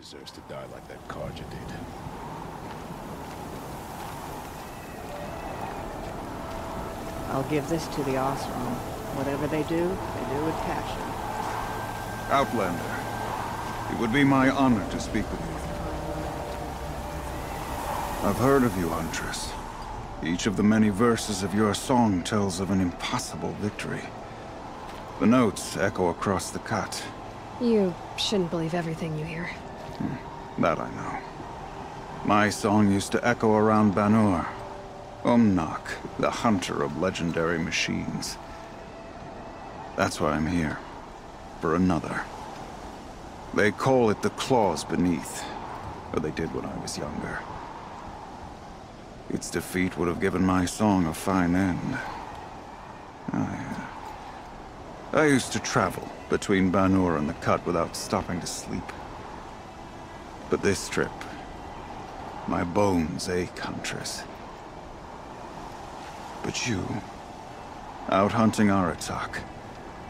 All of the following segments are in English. deserves to die like that card you did. I'll give this to the Osron. Whatever they do with passion. Outlander, it would be my honor to speak with you. I've heard of you, Huntress. Each of the many verses of your song tells of an impossible victory. The notes echo across the cut. You shouldn't believe everything you hear. That I know. My song used to echo around Banur. Umnak, the hunter of legendary machines. That's why I'm here. For another. They call it the Claws Beneath. Or they did when I was younger. Its defeat would have given my song a fine end. I used to travel between Banur and the Cut without stopping to sleep. But this trip, my bones ache, Huntress. But you, out hunting Aratak,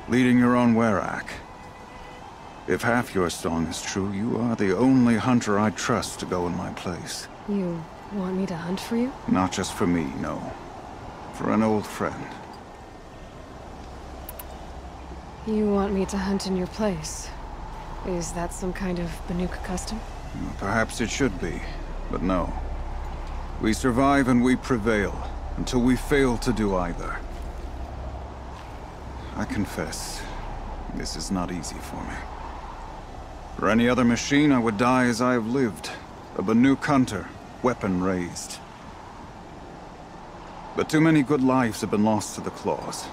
leading your own Werak. If half your song is true, you are the only hunter I trust to go in my place. You want me to hunt for you? Not just for me, no. For an old friend. You want me to hunt in your place? Is that some kind of Banuk custom? Perhaps it should be, but no. We survive and we prevail, until we fail to do either. I confess, this is not easy for me. For any other machine, I would die as I have lived, a Banuk hunter, weapon raised. But too many good lives have been lost to the claws.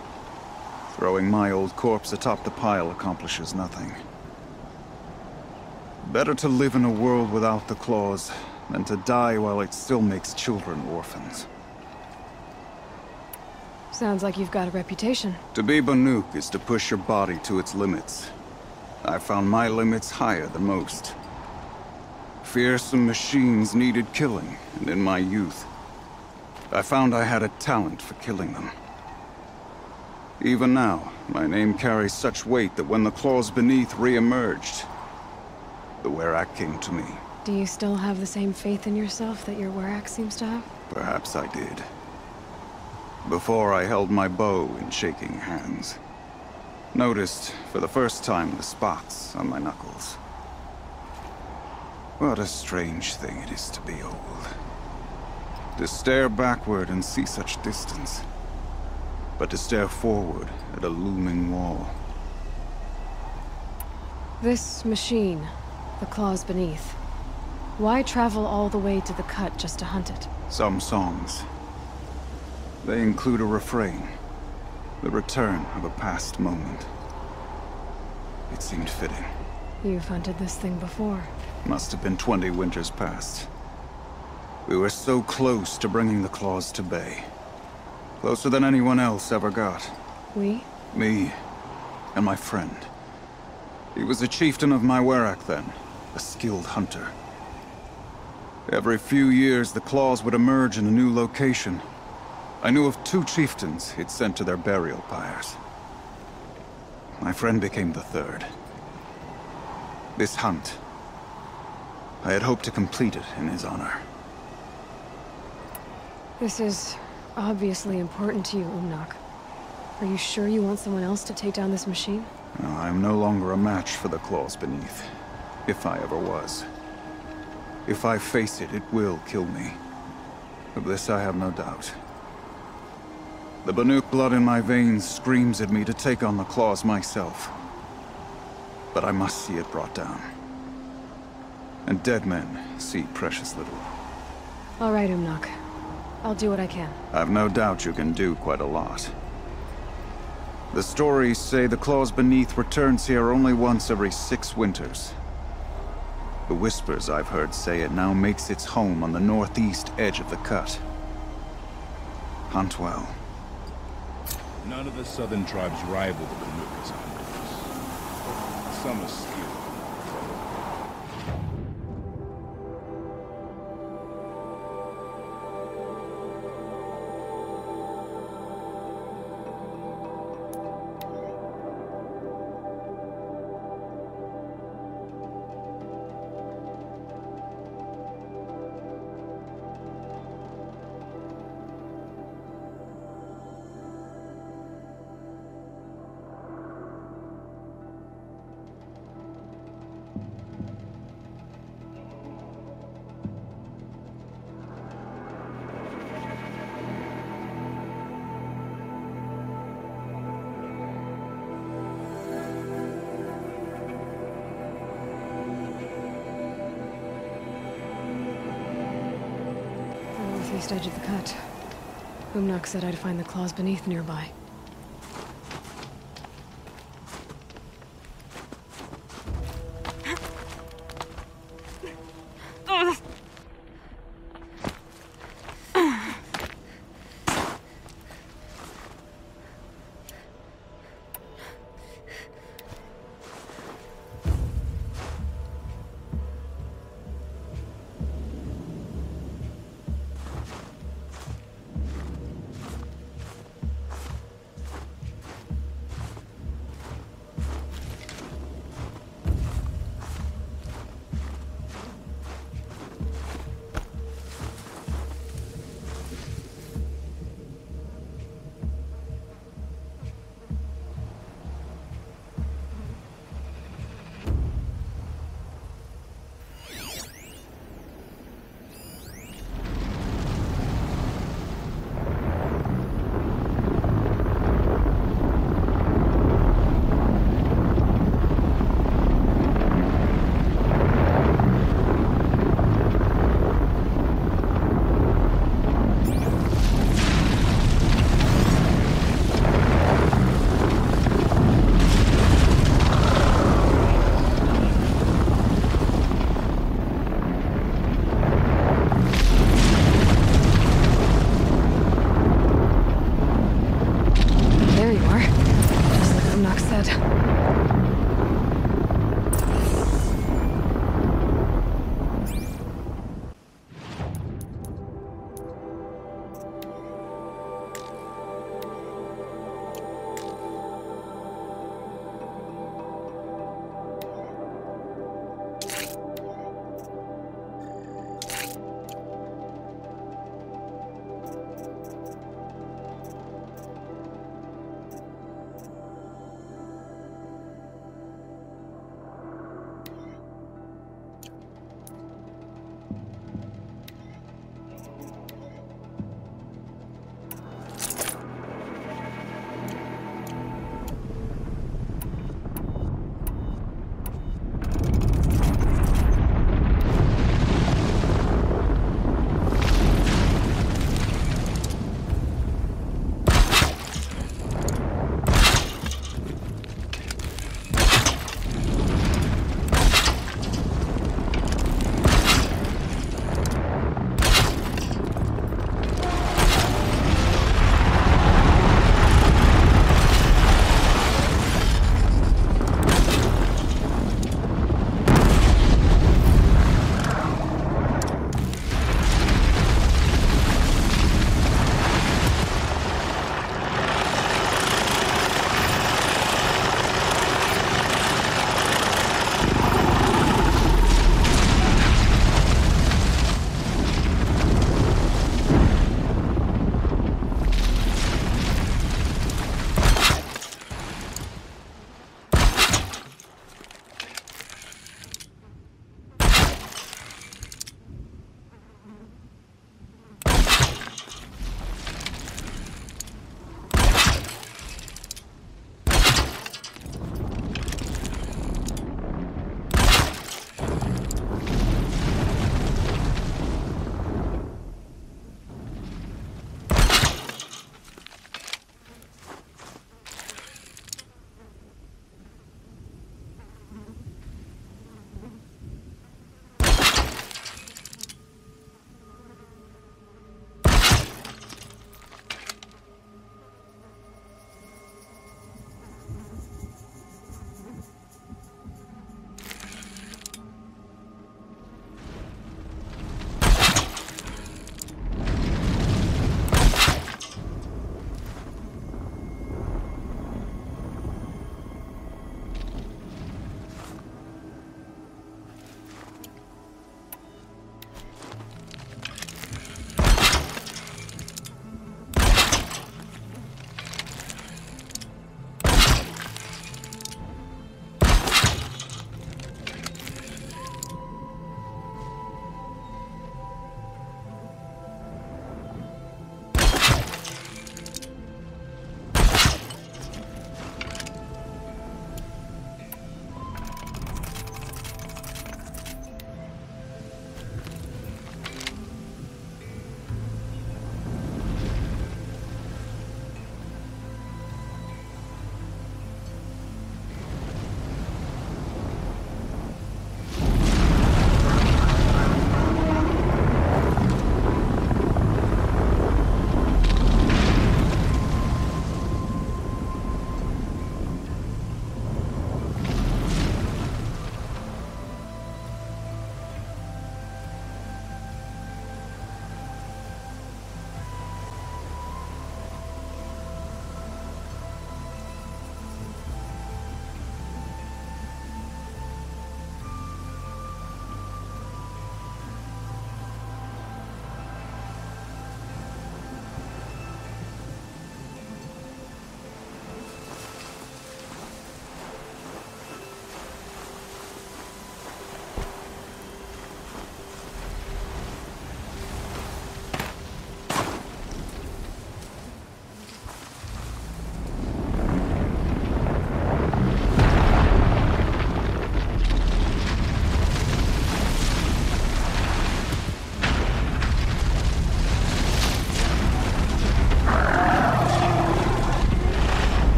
Throwing my old corpse atop the pile accomplishes nothing. Better to live in a world without the claws than to die while it still makes children orphans. Sounds like you've got a reputation. To be Banuk is to push your body to its limits. I found my limits higher than most. Fearsome machines needed killing, and in my youth, I found I had a talent for killing them. Even now, my name carries such weight that when the Claws Beneath re-emerged, the Werak came to me. Do you still have the same faith in yourself that your Werak seems to have? Perhaps I did. Before I held my bow in shaking hands, noticed for the first time the spots on my knuckles. What a strange thing it is to be old. To stare backward and see such distance. But to stare forward at a looming wall. This machine, the Claws Beneath. Why travel all the way to the Cut just to hunt it? Some songs. They include a refrain. The return of a past moment. It seemed fitting. You've hunted this thing before. Must have been 20 winters past. We were so close to bringing the claws to bay. Closer than anyone else ever got. We? Me. And my friend. He was a chieftain of my Werak then. A skilled hunter. Every few years, the claws would emerge in a new location. I knew of 2 chieftains he'd sent to their burial pyres. My friend became the 3rd. This hunt, I had hoped to complete it in his honor. This is obviously important to you, Umnak. Are you sure you want someone else to take down this machine? No, I'm no longer a match for the Claws Beneath. If I ever was. If I face it, it will kill me. Of this I have no doubt. The Banuk blood in my veins screams at me to take on the claws myself. But I must see it brought down. And dead men see precious little. All right, Umnak. I'll do what I can. I've no doubt you can do quite a lot. The stories say the Claws Beneath returns here only once every 6 winters. The whispers I've heard say it now makes its home on the northeast edge of the Cut. Hunt well. None of the southern tribes rival the Banuk as hunters. Some are skilled. east edge of the cut. Umnak said I'd find the Claws Beneath nearby.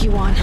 take you on.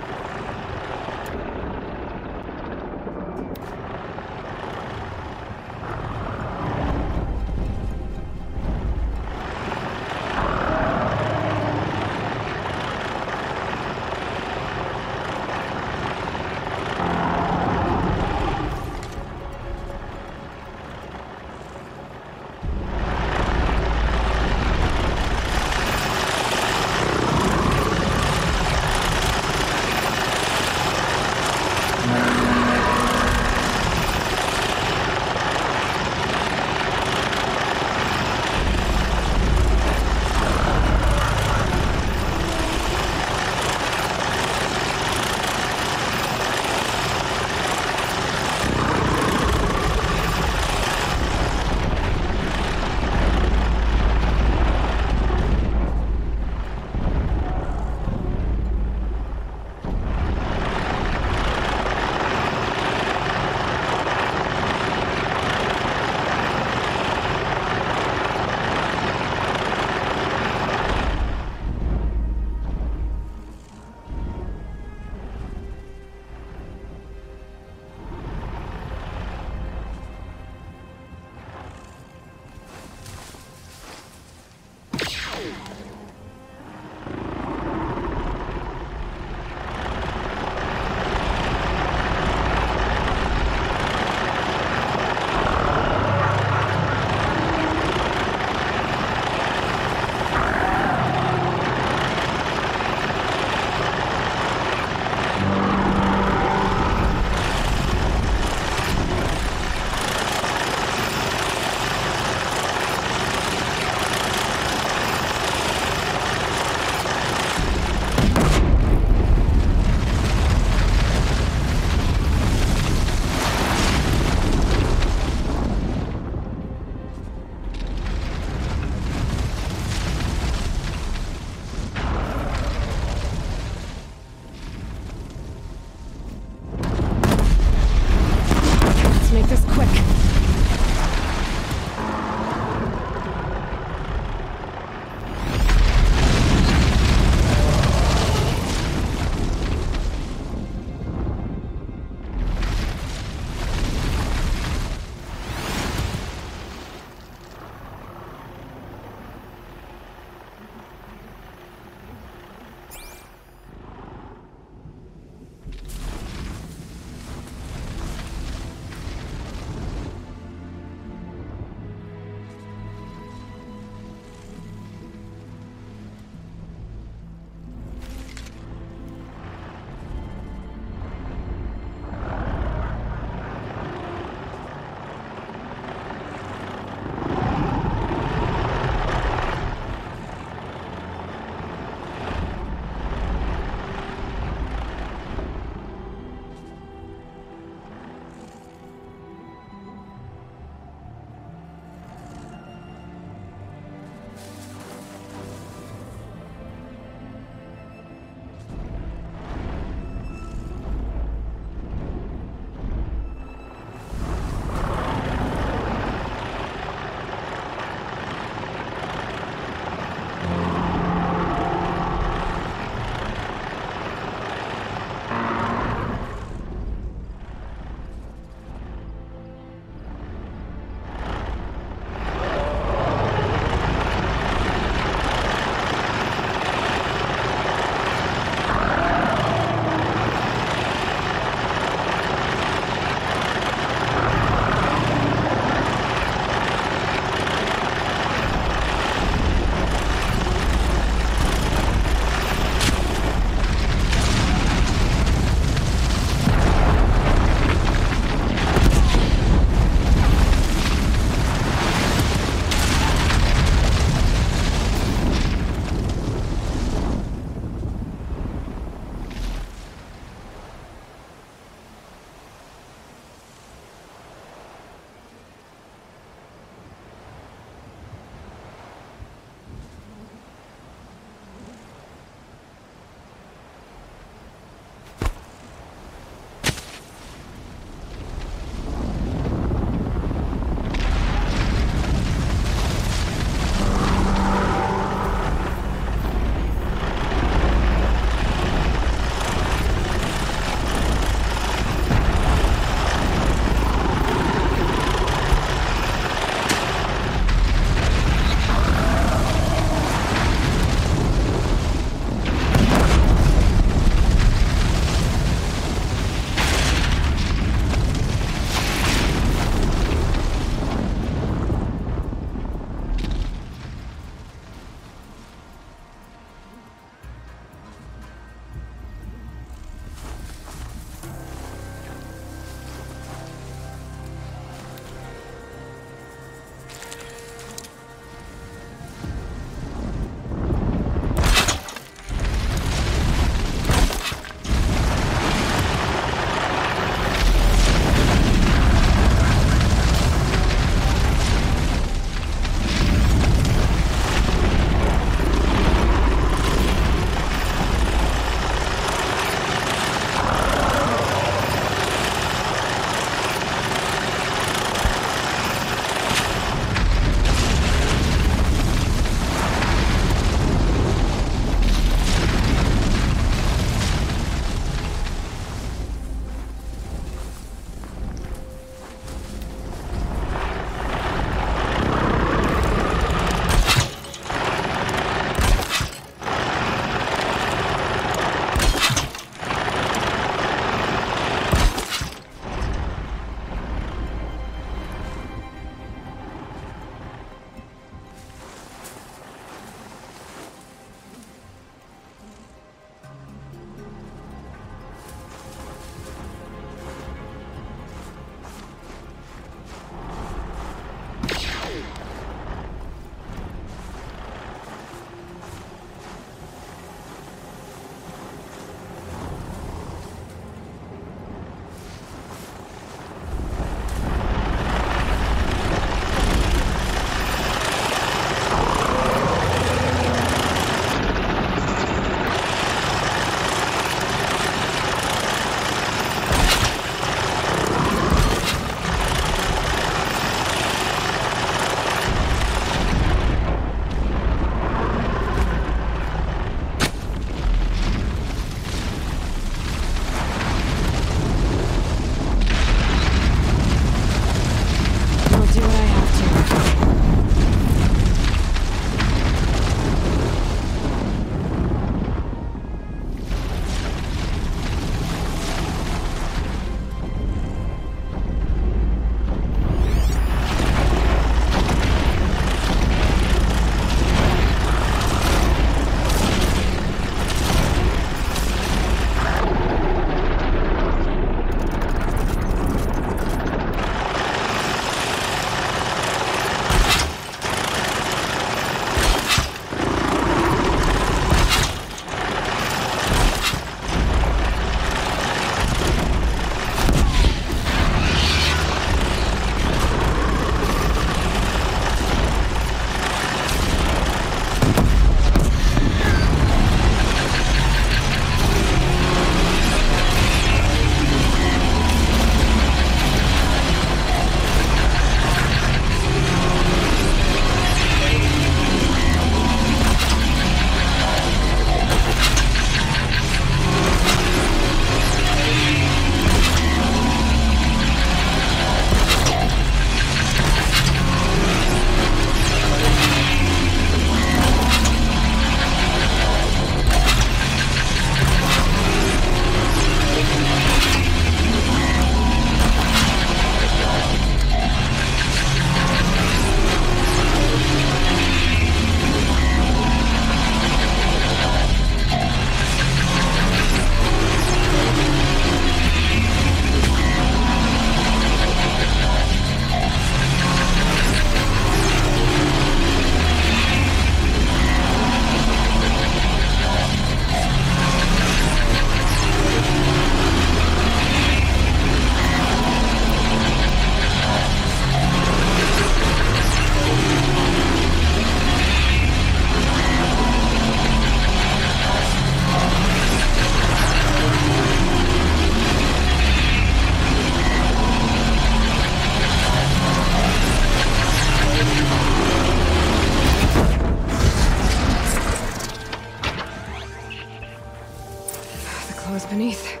Claws Beneath.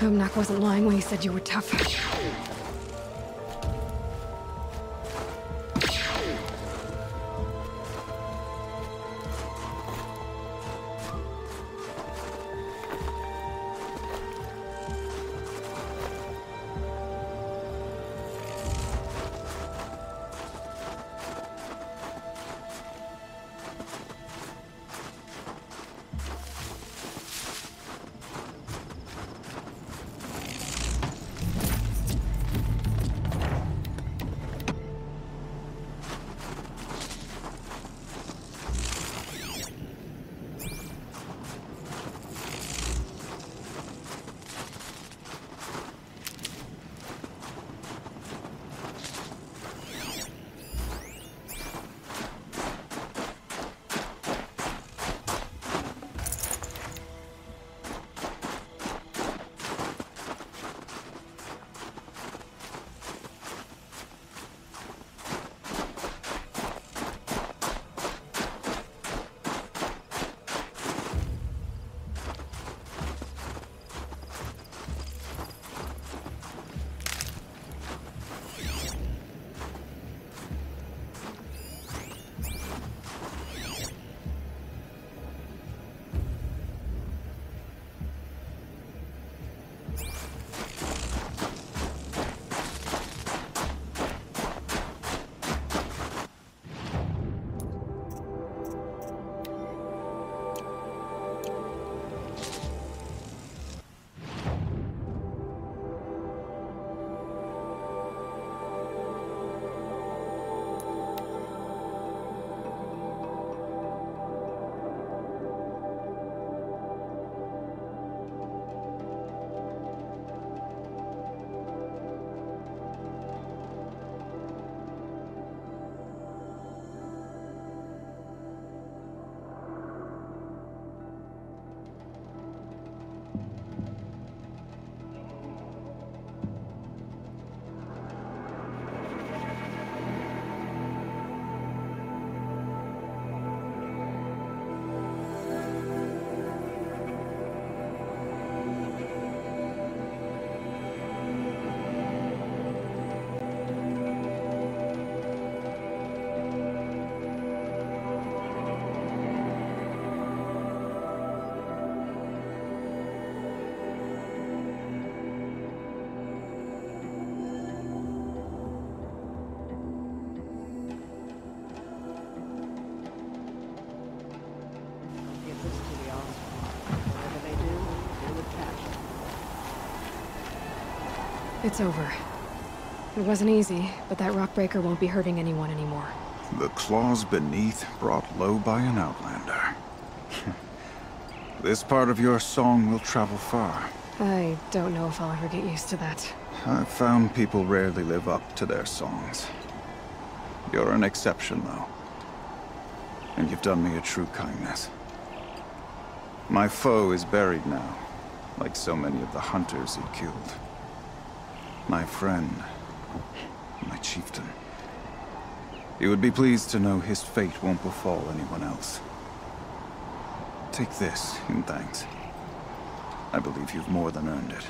Umnak wasn't lying when he said you were tough. It's over. It wasn't easy, but that rockbreaker won't be hurting anyone anymore. The Claws Beneath brought low by an Outlander. This part of your song will travel far. I don't know if I'll ever get used to that. I've found people rarely live up to their songs. You're an exception, though. And you've done me a true kindness. My foe is buried now, like so many of the hunters he killed. My friend, my chieftain. He would be pleased to know his fate won't befall anyone else. Take this in thanks. I believe you've more than earned it.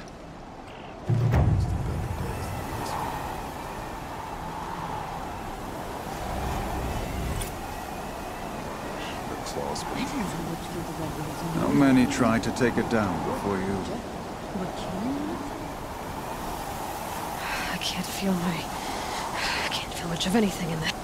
How many tried to take it down before you? I can't feel much of anything in that.